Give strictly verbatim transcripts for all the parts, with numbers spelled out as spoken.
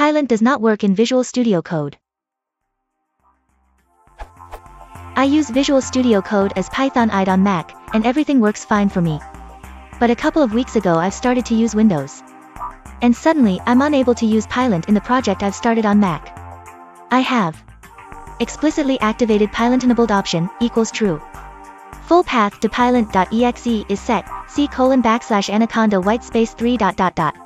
PyLint does not work in Visual Studio Code. I use Visual Studio Code as Python-eyed on Mac, and everything works fine for me. But a couple of weeks ago I've started to use Windows. And suddenly I'm unable to use PyLint in the project I've started on Mac. I have explicitly activated PyLint enabled option, equals true. Full path to PyLint.exe is set, c colon backslash anaconda white space three dot dot dot.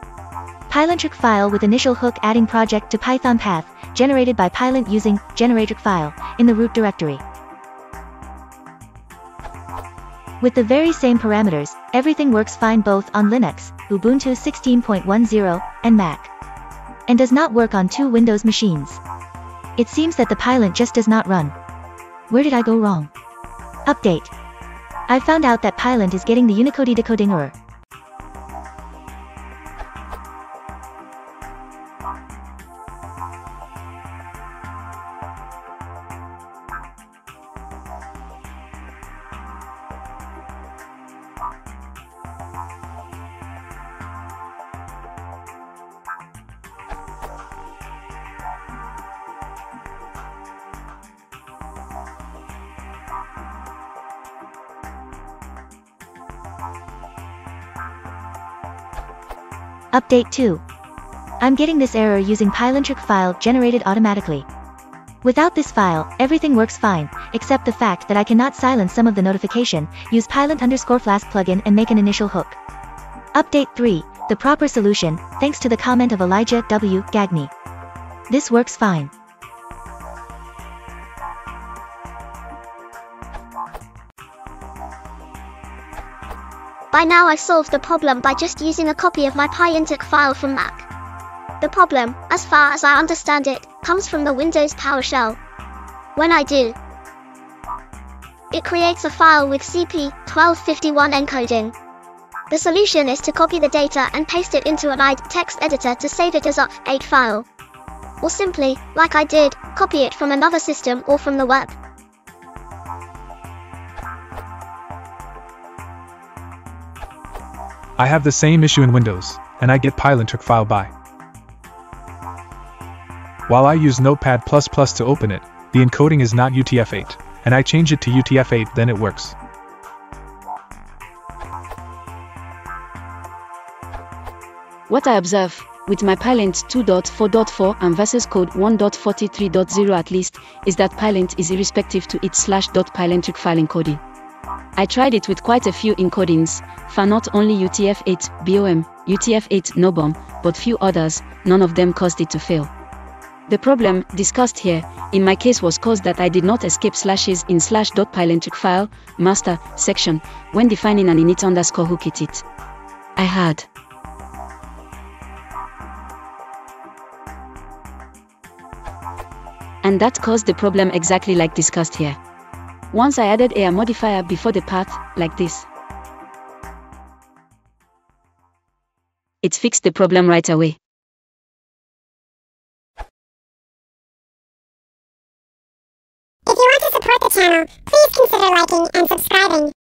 PyLintrc file with initial hook adding project to Python path, generated by PyLint using generatrc file, in the root directory. With the very same parameters, everything works fine both on Linux, Ubuntu sixteen point ten, and Mac. And does not work on two Windows machines. It seems that the PyLint just does not run. Where did I go wrong? Update. I found out that PyLint is getting the Unicode decoding error. Update two. I'm getting this error using pylintrc file generated automatically. Without this file, everything works fine, except the fact that I cannot silence some of the notification, use pylint underscore flask plugin and make an initial hook. Update three, the proper solution, thanks to the comment of Elijah W. Gagney. This works fine. By now I've solved the problem by just using a copy of my pylintrc file from Mac. The problem, as far as I understand it, comes from the Windows PowerShell. When I do, it creates a file with C P twelve fifty-one encoding. The solution is to copy the data and paste it into an I D text editor to save it as a U T F eight file. Or simply, like I did, copy it from another system or from the web. I have the same issue in Windows, and I get pylintrc file by. While I use Notepad plus plus to open it, the encoding is not U T F eight, and I change it to U T F eight, then it works. What I observe, with my PyLint two point four point four and versus code one point forty-three point zero at least, is that PyLint is irrespective to its slash dot pylintrc file encoding. I tried it with quite a few encodings, for not only U T F eight, B O M, U T F eight, no B O M, but few others, none of them caused it to fail. The problem, discussed here, in my case was caused that I did not escape slashes in slash.pylintrc file, master, section, when defining an init underscore hook at it. I had. And that caused the problem exactly like discussed here. Once I added a modifier before the path, like this. It fixed the problem right away. If you want to support the channel, please consider liking and subscribing.